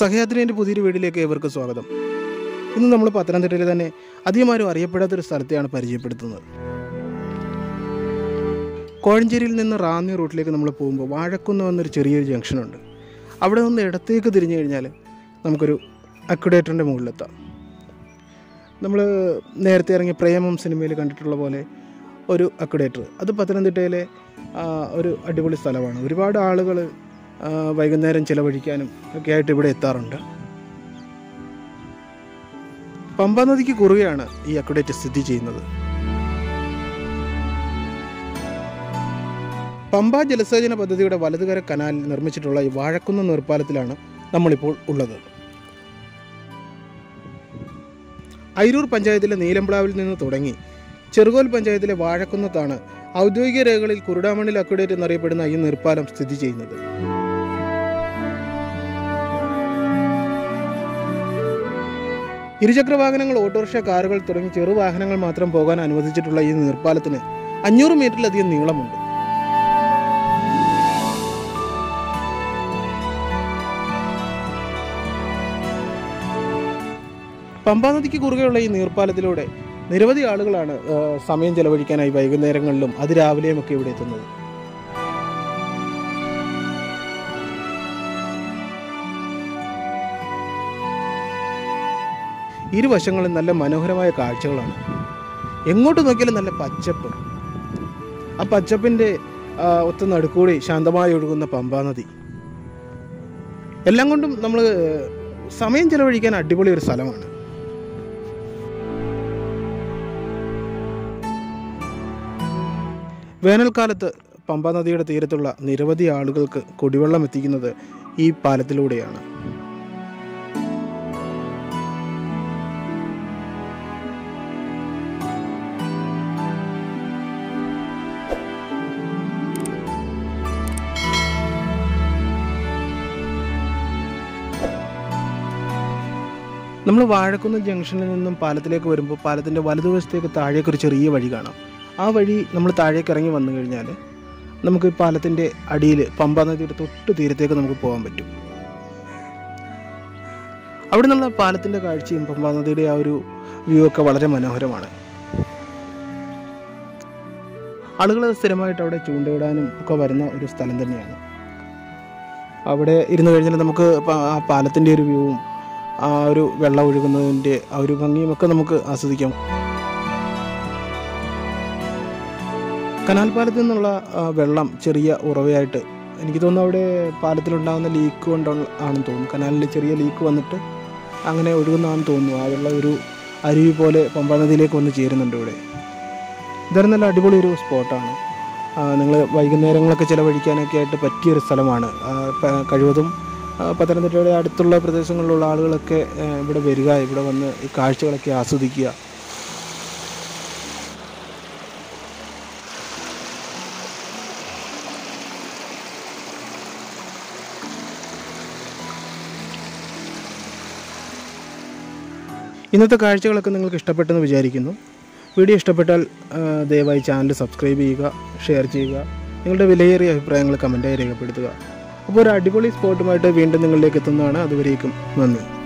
സഹയാത്രിൻ്റെ പുതിയൊരു വീഡിയോയിലേക്ക് ഏവർക്കും സ്വാഗതം. ഇന്ന് നമ്മൾ പത്തനംതിട്ടയിലെ തന്നെ അധികമാരും അറിയപ്പെടാത്തൊരു സ്ഥലത്തെയാണ് പരിചയപ്പെടുത്തുന്നത്. കോഴഞ്ചേരിയിൽ നിന്ന് റാന്നി റൂട്ടിലേക്ക് നമ്മൾ പോകുമ്പോൾ വാഴക്കുന്നം എന്നൊരു ചെറിയൊരു ജംഗ്ഷനുണ്ട്. അവിടെ നിന്ന് ഇടത്തേക്ക് തിരിഞ്ഞു കഴിഞ്ഞാൽ നമുക്കൊരു അക്വഡേറ്ററിൻ്റെ മുകളിലെത്താം. നമ്മൾ നേരത്തെ ഇറങ്ങിയ പ്രേമം സിനിമയിൽ കണ്ടിട്ടുള്ള പോലെ ഒരു അക്വഡേറ്റർ, അത് പത്തനംതിട്ടയിലെ ഒരു അടിപൊളി സ്ഥലമാണ്. ഒരുപാട് ആളുകൾ വൈകുന്നേരം ചിലവഴിക്കാനും ഒക്കെ ആയിട്ട് ഇവിടെ എത്താറുണ്ട്. പമ്പ നദിക്ക് കുറുകയാണ് ഈ അക്വഡേറ്റ് സ്ഥിതി ചെയ്യുന്നത്. പമ്പ ജലസേചന പദ്ധതിയുടെ വലതുകര കനാലിൽ നിർമ്മിച്ചിട്ടുള്ള ഈ വാഴക്കുന്നം നീർപ്പാലത്തിലാണ് നമ്മളിപ്പോൾ ഉള്ളത്. അയിരൂർ പഞ്ചായത്തിലെ നീലംപ്ലാവിൽ നിന്ന് തുടങ്ങി ചെറുകോൽ പഞ്ചായത്തിലെ വാഴക്കുന്നത്താണ് ഔദ്യോഗിക രേഖകളിൽ കുരുടാമണിൽ അക്വഡേറ്റ് എന്നറിയപ്പെടുന്ന ഈ നീർപ്പാലം സ്ഥിതി ചെയ്യുന്നത്. ഇരുചക്രവാഹനങ്ങൾ, ഓട്ടോറിക്ഷ, കാറുകൾ തുടങ്ങി ചെറുവാഹനങ്ങൾ മാത്രം പോകാൻ അനുവദിച്ചിട്ടുള്ള ഈ നീർപ്പാലത്തിന് 500 മീറ്ററിലധികം നീളമുണ്ട്. പമ്പാനദിക്ക് കുറുകെയുള്ള ഈ നീർപ്പാലത്തിലൂടെ നിരവധി ആളുകളാണ് സമയം ചെലവഴിക്കാനായി വൈകുന്നേരങ്ങളിലും അതിരാവിലെയും ഒക്കെ ഇവിടെ എത്തുന്നത്. ഇരുവശങ്ങളിൽ നല്ല മനോഹരമായ കാഴ്ചകളാണ്. എങ്ങോട്ട് നോക്കിയാലും നല്ല പച്ചപ്പ്. ആ പച്ചപ്പിൻ്റെ ഒത്ത നടുക്കൂടി ശാന്തമായി ഒഴുകുന്ന പമ്പാനദി, എല്ലാം കൊണ്ടും നമ്മൾ സമയം ചെലവഴിക്കാൻ അടിപൊളി ഒരു സ്ഥലമാണ്. വേനൽക്കാലത്ത് പമ്പാനദിയുടെ തീരത്തുള്ള നിരവധി ആളുകൾക്ക് കുടിവെള്ളം എത്തിക്കുന്നത് ഈ പാലത്തിലൂടെയാണ്. നമ്മൾ വാഴക്കുന്ന് ജംഗ്ഷനിൽ നിന്നും പാലത്തിലേക്ക് വരുമ്പോൾ പാലത്തിൻ്റെ വലതുവശത്തേക്ക് താഴേക്കൊരു ചെറിയ വഴി കാണാം. ആ വഴി നമ്മൾ താഴേക്ക് ഇറങ്ങി വന്നു കഴിഞ്ഞാൽ നമുക്ക് പാലത്തിൻ്റെ അടിയിൽ പമ്പാ നദിയുടെ തൊട്ട് തീരത്തേക്ക് നമുക്ക് പോകാൻ പറ്റും. അവിടെ നിന്നുള്ള പാലത്തിൻ്റെ കാഴ്ചയും പമ്പാ നദിയുടെ ആ ഒരു വ്യൂ ഒക്കെ വളരെ മനോഹരമാണ്. ആളുകൾ സ്ഥിരമായിട്ട് അവിടെ ചൂണ്ടയിടാനും ഒക്കെ വരുന്ന ഒരു സ്ഥലം തന്നെയാണ്. അവിടെ ഇരുന്ന് കഴിഞ്ഞാൽ നമുക്ക് ആ പാലത്തിൻ്റെ ഒരു വ്യൂവും ആ ഒരു വെള്ളം ഒഴുകുന്നതിൻ്റെ ആ ഒരു ഭംഗിയുമൊക്കെ നമുക്ക് ആസ്വദിക്കാം. കനാൽ പാലത്തിൽ നിന്നുള്ള വെള്ളം ചെറിയ ഉറവയായിട്ട് എനിക്ക് തോന്നുന്നു അവിടെ പാലത്തിലുണ്ടാകുന്ന ലീക്ക് കൊണ്ടുള്ള ആണെന്ന് തോന്നുന്നു. കനാലിൽ ചെറിയ ലീക്ക് വന്നിട്ട് അങ്ങനെ ഒഴുകുന്നതാണെന്ന് തോന്നുന്നു. ആ വെള്ളം ഒരു അരുവി പോലെ പമ്പാ നദിയിലേക്ക് വന്ന് ചേരുന്നുണ്ട്. ഇവിടെ ഇതൊരു നല്ല അടിപൊളി ഒരു സ്പോട്ടാണ്. നിങ്ങൾ വൈകുന്നേരങ്ങളൊക്കെ ചിലവഴിക്കാനൊക്കെ ആയിട്ട് പറ്റിയൊരു സ്ഥലമാണ്. കഴിവതും പത്തനംതിട്ടയുടെ അടുത്തുള്ള പ്രദേശങ്ങളിലുള്ള ആളുകളൊക്കെ ഇവിടെ വരിക, ഇവിടെ വന്ന് ഈ കാഴ്ചകളൊക്കെ ആസ്വദിക്കുക. ഇന്നത്തെ കാഴ്ചകളൊക്കെ നിങ്ങൾക്ക് ഇഷ്ടപ്പെട്ടെന്ന് വിചാരിക്കുന്നു. വീഡിയോ ഇഷ്ടപ്പെട്ടാൽ ദയവായി ചാനൽ സബ്സ്ക്രൈബ് ചെയ്യുക, ഷെയർ ചെയ്യുക, നിങ്ങളുടെ വിലയേറിയ അഭിപ്രായങ്ങൾ കമൻറ്റായി രേഖപ്പെടുത്തുക. അപ്പോൾ ഒരു അടിപൊളി സ്പോട്ടുമായിട്ട് വീണ്ടും നിങ്ങളിലേക്ക് എത്തുന്നതാണ്. അതുവരേക്കും നന്ദി.